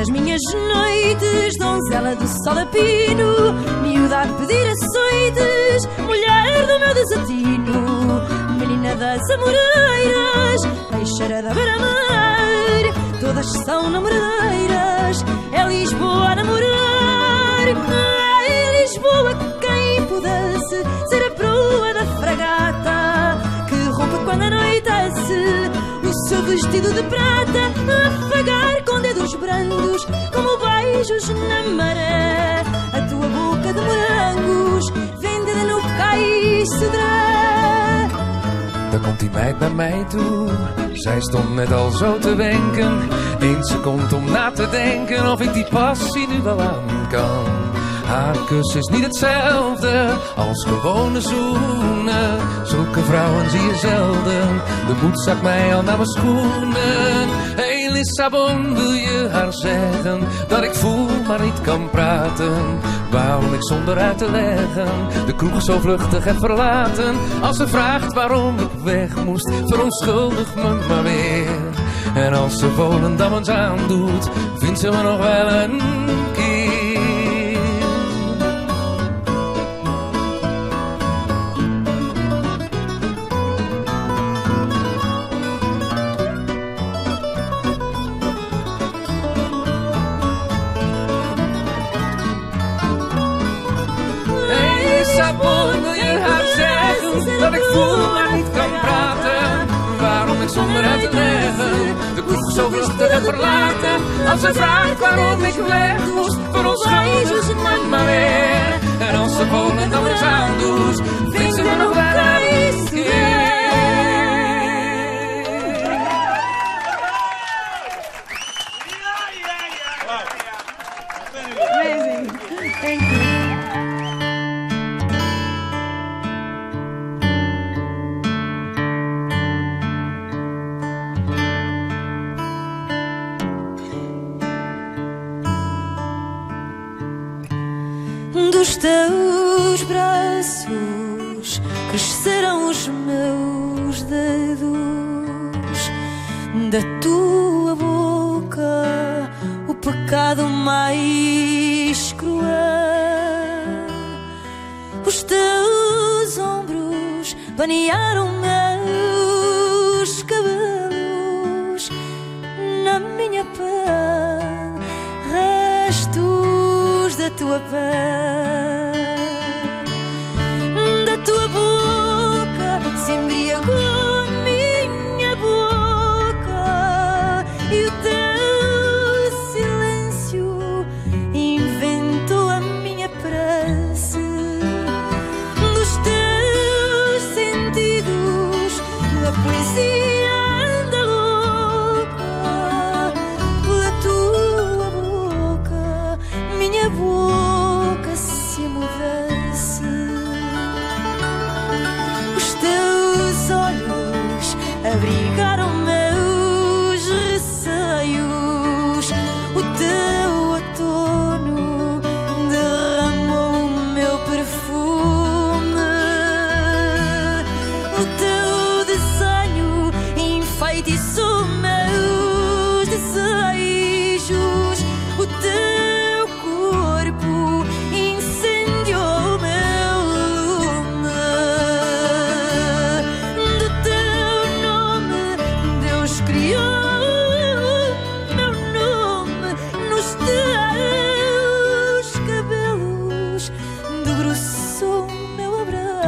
nas minhas noites, donzela do sol a pino, miúda a pedir açoites, mulher do meu desatino, menina das amoreiras, peixeira da beira-mar, todas são namoradeiras, é Lisboa a namorar. Ai, Lisboa, quem pudesse ser a proa da fragata, que rompe quando anoitece o seu vestido de prata, a afagar com dedos brandos como beijos na maré a tua boca de morangos, vendida no cais Cedré. Dan komt die meid naar mij toe. Zij stond net al zo te wenken. 1 seconde om na te denken of ik die passie nu wel aan kan. Haar kus is niet hetzelfde als gewone zoenen. Zulke vrouwen zie je zelden. De moed zakt mij al naar mijn schoenen. Hé Lissabon, wil je haar zeggen dat ik voel maar niet kan praten? Waarom ik zonder uit te leggen de kroeg zo vluchtig heb verlaten? Als ze vraagt waarom ik weg moest, verontschuldig me maar weer. En als ze Volendam eens aandoet, vindt ze me nog wel een keer. Wil je haar zeggen dat ik voel maar niet kan praten? Waarom ik zonder uit te leggen de kroeg zo vluchtig heb verlaten? Als ze vraagt waarom ik weg moest, verontschuldigt ze me maar weer. En als ze Volendam eens aandoet, vindt ze me nog wel eens weer. Amazing, thank you. Dos teus braços crescerão os meus dedos, da tua boca o pecado mais cruel. Os teus ombros banharam meus cabelos, na minha pele restos da tua pele. Abrigaram meus receios, o teu outono derramou o meu perfume, o teu desenho enfeitiçou meus desejos, o teu corpo incendiou meu lume. Do teu nome Deus criou o meu nome, nos teus cabelos debruçou o meu abraço.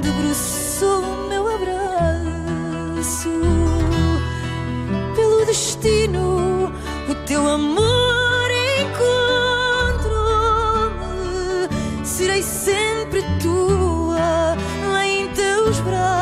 debruçou o meu abraço. Pelo destino, o teu amor encontrou-me. Serei sempre tua em teus braços.